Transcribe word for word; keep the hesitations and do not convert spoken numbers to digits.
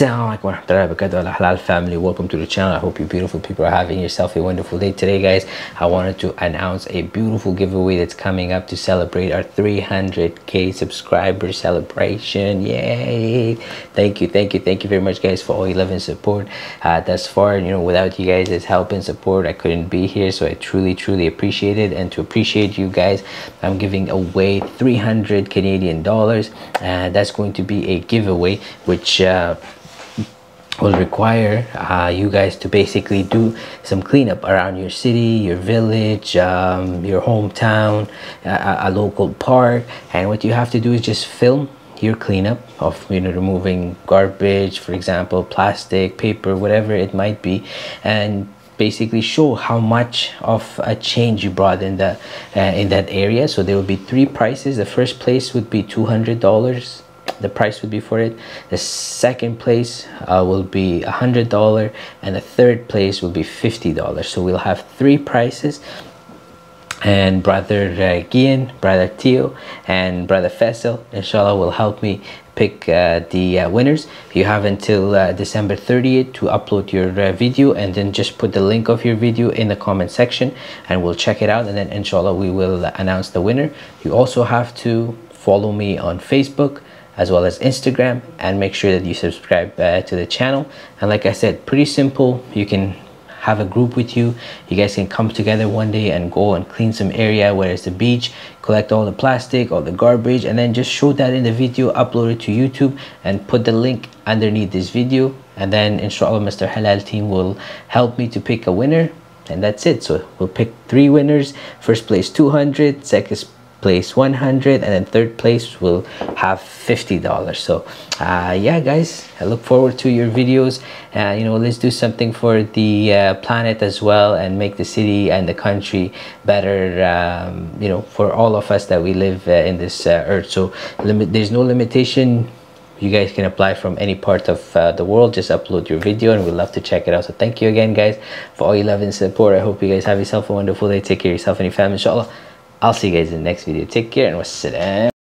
Assalamualaikum warahmatullahi wabakatuhu, al-Ahlal family. Welcome to the channel. I hope you beautiful people are having yourself a wonderful day. Today guys, I wanted to announce a beautiful giveaway that's coming up to celebrate our three hundred K subscriber celebration. Yay! Thank you, thank you, thank you very much guys for all your love and support uh, thus far. You know, without you guys' help and support, I couldn't be here, so I truly, truly appreciate it. And to appreciate you guys, I'm giving away three hundred Canadian dollars. Uh, that's going to be a giveaway, which uh, will require uh, you guys to basically do some cleanup around your city, your village, um, your hometown, a, a local park. And what you have to do is just film your cleanup of, you know, removing garbage, for example, plastic, paper, whatever it might be, and basically show how much of a change you brought in the uh, in that area. So there will be three prices. The first place would be two hundred dollars. The price would be for it. The second place uh, will be a hundred dollars, and the third place will be fifty dollars. So we'll have three prices, and brother uh, Gian, brother Tio, and brother Faisal, inshallah, will help me pick uh, the uh, winners. You have until uh, December thirtieth to upload your uh, video, and then just put the link of your video in the comment section and we'll check it out, and then inshallah we will announce the winner. You also have to follow me on Facebook as well as Instagram, and make sure that you subscribe uh, to the channel. And like I said, pretty simple. You can have a group with you. You guys can come together one day and go and clean some area, whether it's the beach, collect all the plastic, all the garbage, and then just show that in the video, upload it to YouTube, and put the link underneath this video. And then inshallah Mister Halal team will help me to pick a winner, and that's it. So we'll pick three winners. First place two hundred, second place one hundred, and then third place will have fifty dollars. So uh yeah guys, I look forward to your videos. Uh you know, let's do something for the uh, planet as well, and make the city and the country better, um you know, for all of us that we live uh, in this uh, earth. So limit there's no limitation. You guys can apply from any part of uh, the world. Just upload your video and we'd love to check it out. So thank you again guys for all your love and support. I hope you guys have yourself a wonderful day. Take care of yourself and your family, inshallah. I'll see you guys in the next video. Take care and wassalam.